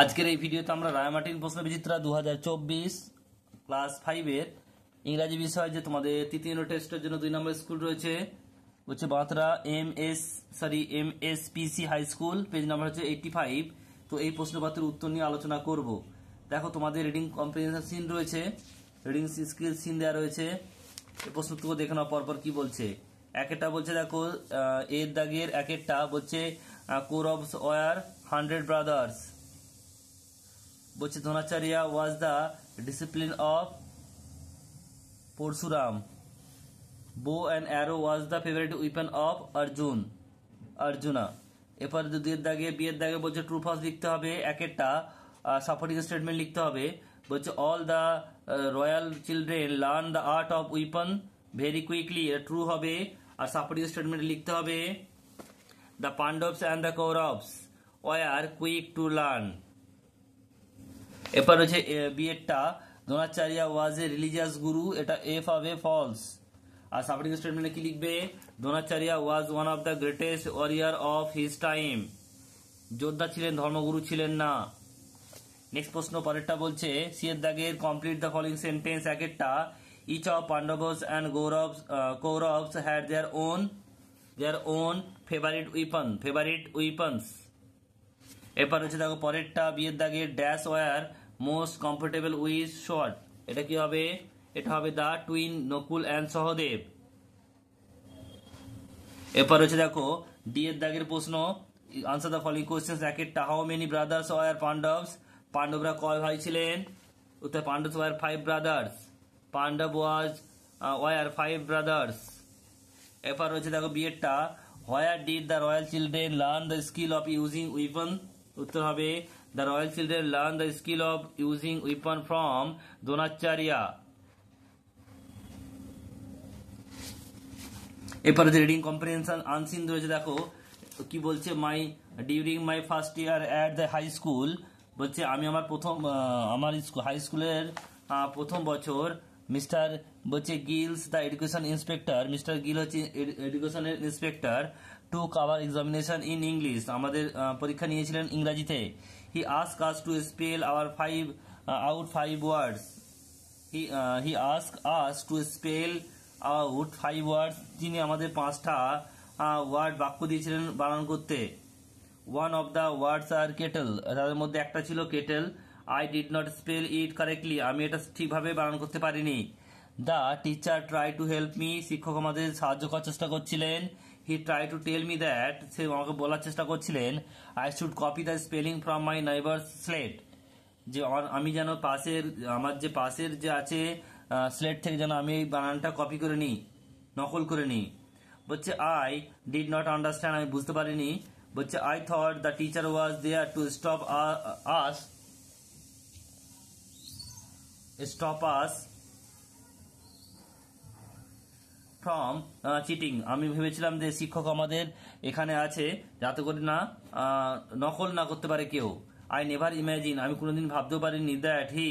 আজকের এই ভিডিওতে আমরা রায়মার্টিন প্রশ্নবিচিত্রা 2024 ক্লাস 5 এর ইংরেজি বিষয় যে তোমাদের তৃতীয় টেস্টের জন্য 2 নম্বর স্কুল রয়েছে উচ্চ বাতরা MSPC high school page number হচ্ছে 85। তো এই প্রশ্নপত্রের উত্তর নিয়ে আলোচনা করব। দেখো তোমাদের রিডিং কম্প্রিহেনশন সিন রয়েছে, রিডিং স্কিল সিন দেয়া রয়েছে। এই প্রশ্নটুকু দেখে নাও পরপর কি বলছে। একটা বলছে দেখো এর দাগের একটা বলছে Kauravas were 100 brothers. Dronacharya was the discipline of Parashuram. Bow and arrow was the favourite weapon of Arjuna. एपर दिए दागे बियर दागे बोलते ट्रू फॉल्स लिखते हैं। एक सपोर्टिंग स्टेटमेंट लिखते हैं बोलते all the royal children learn the art of weapon very quickly true है। और सपोर्टिंग स्टेटमेंट लिखते हैं the Pandavas and the Kauravas were quick to learn. एपर रही है बीएडा Dronacharya was a religious guru एटा एफ आवे फॉल्स। और सपोर्टिंग स्टेटमेंट की लिखबे Dronacharya was one of the greatest warrior of his time. योद्धा छिलेन धर्मगुरु छिलेन ना। नेक्स्ट प्रश्न परेटा बोलছে সিয়ের দাগের কমপ্লিট द फॉलोइंग सेंटेंस। একটা each of Pandavas and Kauravas had their own favorite weapons। এরপর হচ্ছে দেখো পরেরটা বিয়ের দাগে dash were most comfortable with short. এটা কি হবে? এটা হবে the twin Nakul and Sahadev. এরপর হচ্ছে দেখো ডি এর দাগের প্রশ্ন আনসার দা ফলোইং কোশ্চেনস। একটা how many brothers were Pandavas. পাণ্ডবরা কয় ভাই ছিলেন? উত্তর Pandavas were 5 brothers. Pandav were 5 brothers. এরপর হচ্ছে দেখো বিয়েরটা where did the royal children learn the skill of using weapon. उत्तर হবে the royal children learn the skill of using weapon from Dronacharya. এরপরে যে রিডিং কম্প্রিহেনশন আনসিন রয়েছে দেখো কি বলছে my during my first year at the high school. বলছে আমি আমার হাই স্কুলের প্রথম বছর মিস্টার বলছে Giles the education inspector. Mister Gill হচ্ছে এডুকেশনের inspector. took our examination in English, আমাদের পরীক্ষা নিয়েছিলেন ইংরেজিতে। he asked us to spell our out five words। he asked us to spell out five words। তিনি আমাদের 5টা ওয়ার্ড বাক্য দিয়েছিলেন বানান করতে। one of the words are kettle। তার মধ্যে একটা ছিল kettle। I did not spell it correctly। আমি এটা ঠিকভাবে বানান করতে পারিনি। the teacher tried to help me। শিক্ষক আমাদের সাহায্য করার চেষ্টা করছিলেন। he tried to tell me that সে আমাকে বলার চেষ্টা করছিলেন I should copy the spelling from my neighbor's slate। যে আমি যেন আমার যে পাশের যে আছে স্লেট থেকে যেন আমি বানানটা কপি করে নিই, নকল করে নিই। বলছে I did not understand। আমি বুঝতে পারিনি। বলছে I thought the teacher was there to stop us from cheating. আমি ভেবেছিলাম যে শিক্ষক আমাদের এখানে আছে যাতে করে না নকল না করতে পারে কেউ। I never imagine। আমি কোনোদিন ভাবতেও পারিনি that he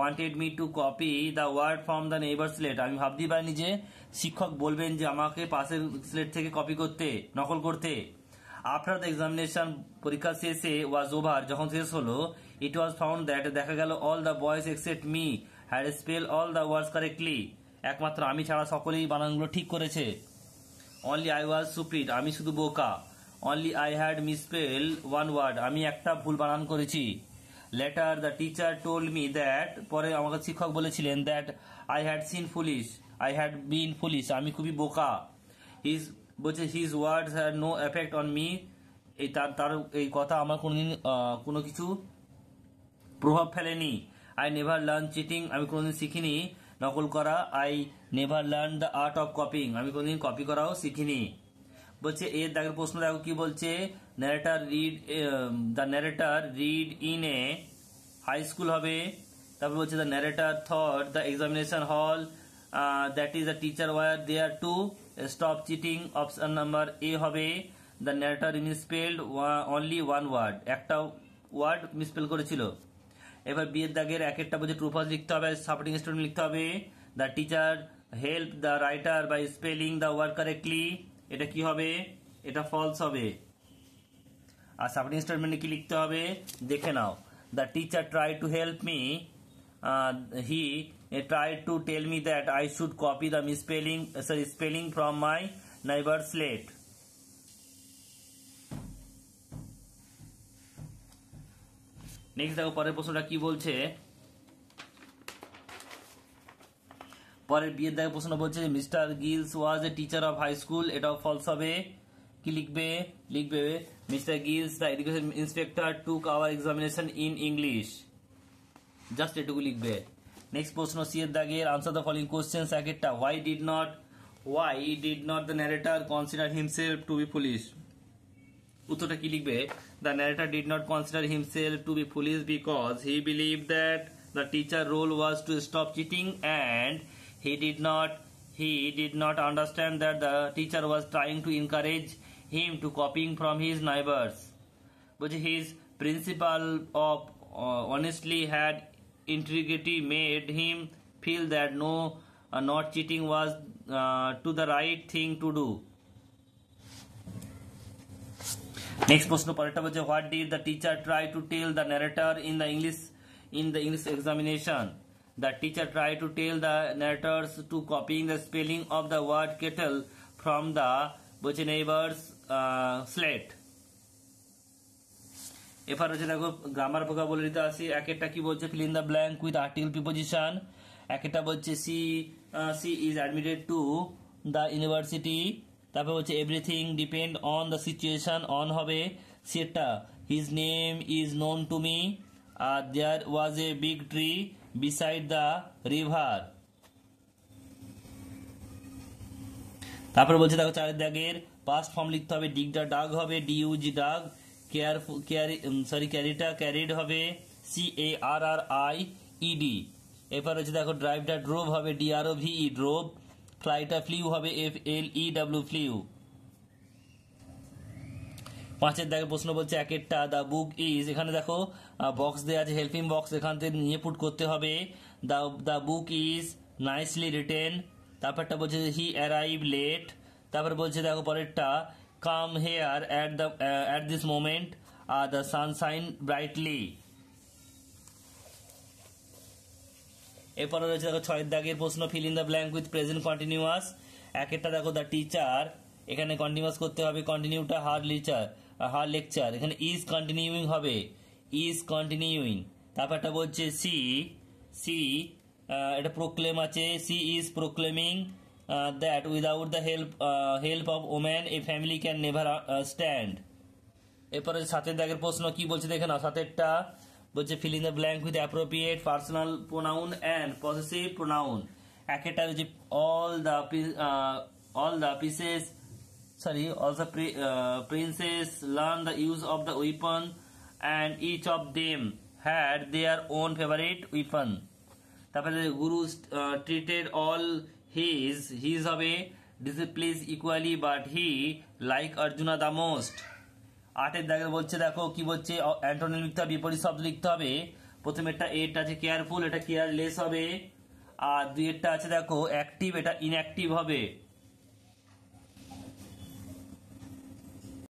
wanted me to copy the word from the neighbor slate। আমি ভাবতেই পারিনি যে শিক্ষক বলবেন যে আমাকে পাশের স্লেট থেকে কপি করতে, নকল করতে। after the examination পরীক্ষা শেষে was over যখন শেষ হলো it was found that দেখা গেল all the boys except me had spelled all the words correctly। একমাত্র আমি ছাড়া সকলেই বানানগুলো ঠিক করেছে। only I was stupid। আমি শুধু বোকা। only I had misspelled one word। আমি একটা ভুল বানান করেছি। later the teacher told me that পরে আমাকে শিক্ষক বলেছিলেন that I had been foolish। আমি খুবই বোকা। his words had no effect on me। তার এই কথা আমার কোনোদিন কোনো কিছু প্রভাব ফেলেনি। I never learned cheating। আমি কোনোদিন শিখিনি নকল করা। I never learned the art of copying। আমি কোনদিন কপি করাও শিখিনি। বলছে এর দাগের প্রশ্ন দেখো কি বলছে the narrator read in a high school হবে। তারপর বলছে the narrator thought the examination hall that is the teacher were there to stop cheating। Option number A হবে। the narrator misspelled only one word। একটা word misspell করেছিল। এবার বিয়ের দাগের একটা বলছে ট্রু ফলস লিখতে হবে, সাপোর্টিং স্টেটমেন্ট লিখতে হবে the teacher help the writer by spelling the word correctly. এটা কি হবে? এটা ফলস হবে। আর সাপোর্টিং স্টেটমেন্টে কি লিখতে হবে দেখে নাও। The teacher tried to help me. He tried to tell me that I should copy the spelling from my neighbor's slate. Next देखो पर प्रश्न की पर देखो प्रश्न mister gills was a teacher of high school एट ऑफ फॉल्स की लिखबे mister gills the education inspector took our examination in English just एटुकु लिखबे। नेक्स्ट प्रश्न सी एर दागेर आंसर द फॉलोइंग क्वेश्चंस एक why did not the narrator consider himself to be foolish उत्तरটা কি লিখবে the narrator did not consider himself to be foolish because he believed that the teacher's role was to stop cheating and he did not understand that the teacher was trying to encourage him to copying from his neighbors but his principle of honestly had integrity made him feel that not cheating was to the right thing to do। Next प्रश्न परेटा बच्चे what did the teacher try to tell the narrator in the English examination the teacher try to tell the narrators to copying the spelling of the word kettle from the बच्चे neighbours slate. এরপর হচ্ছে দেখো grammar ভোকাবুলারিতে আসি একটা কি বলছে fill in the blank with article preposition একটা বলছে she is admitted to the university তারপর হচ্ছে everything depend on the situation on হবে সেটা his name is known to me আর there was a big tree beside the river. তারপর বলছে দেখো চারের দাগের পাস্ট ফর্ম লিখতে হবে ডিগ দ্য ডাগ হবে ডিউজি ডাগ ক্যারিড হবে CARRIED। এরপর হচ্ছে দেখো ড্রাইভ দ্য ড্রোভ হবে DROVE ড্রোভ फ्लाइटा फ्लिउ হবে FLEW फ्लिउ। পাঁচের দাগে প্রশ্ন বলছে একটা দা বুক ইজ এখানে দেখো বক্স দেয়া আছে হেল্পিং বক্স এখান থেকে নিয়ে পুট করতে হবে the book is nicely written তারপরটা বলছে হি অ্যারাইভ লেট তারপর বলছে দেখো পরেরটা come here at this moment আর দ্য সানশাইন ব্রাইটলি। এরপরে রয়েছে দেখো ছয়ের দাগের প্রশ্ন fill in the blank with present continuous একটা দেখো দ্য টিচার এখানে কন্টিনিউয়াস করতে হবে কন্টিনিউটা হার লেকচার এখানে ইজ কন্টিনিউইং। তারপরটা বলছে সি এটা প্রোক্লেম আছে she is proclaiming that without the help of woman a family can never stand. এরপরে সাতের দাগের প্রশ্ন কি বলছে দেখে না সাতেরটা বলছে fill in the blank with appropriate personal pronoun and possessive pronoun একটা হচ্ছে all the princes learn the use of the weapon and each of them had their own favourite weapon. তারপরে গুরু ট্রিটেড অল হিজ হবে discipline equally but he like Arjuna the most. আটের দাগে বলছে দেখো কি বলছে অ্যান্টোনিম লিখতে হবে বিপরীত শব্দ লিখতে হবে প্রথমে একটা এটা আছে কেয়ারফুল এটা কেয়ারলেস হবে আর দুই একটা আছে দেখো অ্যাক্টিভ এটা ইনঅ্যাক্টিভ হবে।